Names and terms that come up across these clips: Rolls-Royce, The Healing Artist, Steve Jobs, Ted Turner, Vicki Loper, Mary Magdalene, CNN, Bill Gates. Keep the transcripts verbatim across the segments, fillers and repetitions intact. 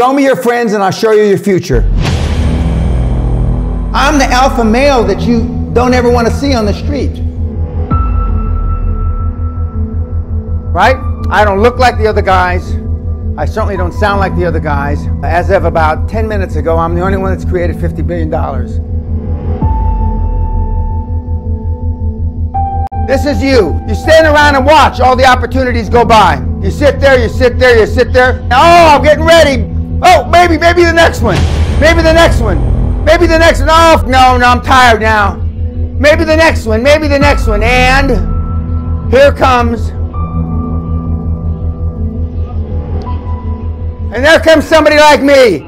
Show me your friends and I'll show you your future. I'm the alpha male that you don't ever want to see on the street. Right? I don't look like the other guys. I certainly don't sound like the other guys. As of about ten minutes ago, I'm the only one that's created fifty billion dollars. This is you. You stand around and watch all the opportunities go by. You sit there, you sit there, you sit there. Oh, I'm getting ready. Oh, maybe, maybe the next one. Maybe the next one. Maybe the next one. Oh, no, no, I'm tired now. Maybe the next one, maybe the next one. And here comes. And there comes somebody like me.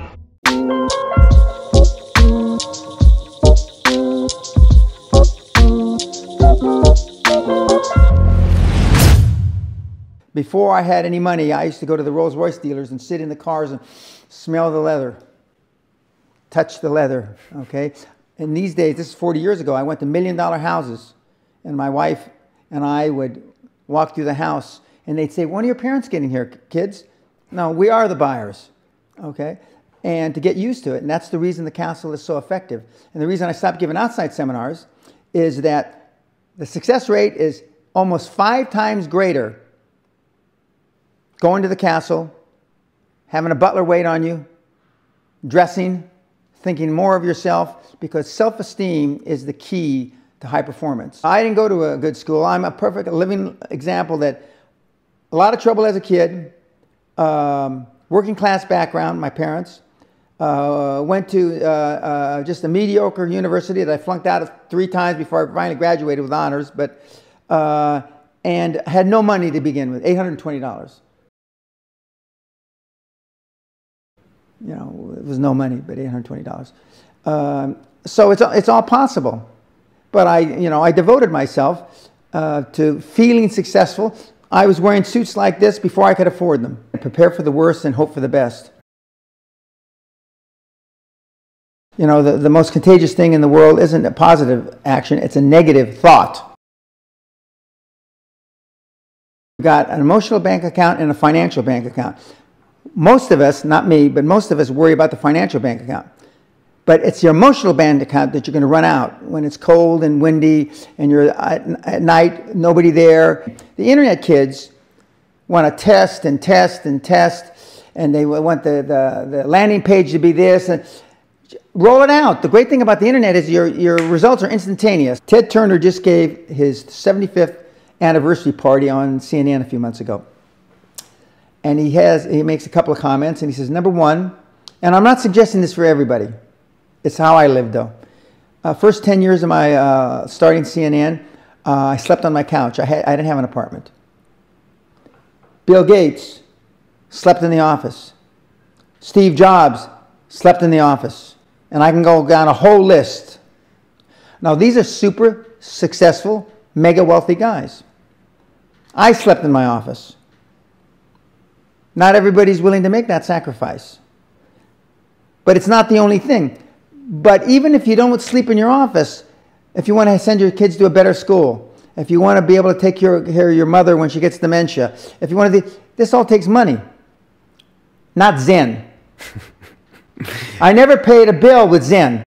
Before I had any money, I used to go to the Rolls-Royce dealers and sit in the cars and smell the leather, touch the leather, okay? And these days, this is forty years ago, I went to million-dollar houses, and my wife and I would walk through the house, and they'd say, "When are your parents getting here, kids?" No, we are the buyers, okay? And to get used to it, and that's the reason the council is so effective. And the reason I stopped giving outside seminars is that the success rate is almost five times greater going to the castle, having a butler wait on you, dressing, thinking more of yourself, because self-esteem is the key to high performance. I didn't go to a good school. I'm a perfect living example that a lot of trouble as a kid, um, working class background, my parents, uh, went to uh, uh, just a mediocre university that I flunked out of three times before I finally graduated with honors, but uh, and had no money to begin with, eight hundred twenty dollars. You know, it was no money, but eight hundred twenty dollars. Um, so it's, it's all possible. But I, you know, I devoted myself uh, to feeling successful. I was wearing suits like this before I could afford them. Prepare for the worst and hope for the best. You know, the, the most contagious thing in the world isn't a positive action, it's a negative thought. We've got an emotional bank account and a financial bank account. Most of us, not me, but most of us worry about the financial bank account. But it's your emotional bank account that you're going to run out when it's cold and windy and you're at, at night, nobody there. The internet kids want to test and test and test, and they want the, the, the landing page to be this. And roll it out. The great thing about the internet is your, your results are instantaneous. Ted Turner just gave his seventy-fifth anniversary party on C N N a few months ago. And he has, he makes a couple of comments, and he says, number one, and I'm not suggesting this for everybody. It's how I lived, though. Uh, first ten years of my uh, starting C N N, uh, I slept on my couch. I, had, I didn't have an apartment. Bill Gates slept in the office. Steve Jobs slept in the office. And I can go down a whole list. Now, these are super successful, mega wealthy guys. I slept in my office. Not everybody's willing to make that sacrifice. But it's not the only thing. But even if you don't sleep in your office, if you want to send your kids to a better school, if you want to be able to take care of your mother when she gets dementia, if you want to, this all takes money. Not Zen. I never paid a bill with Zen.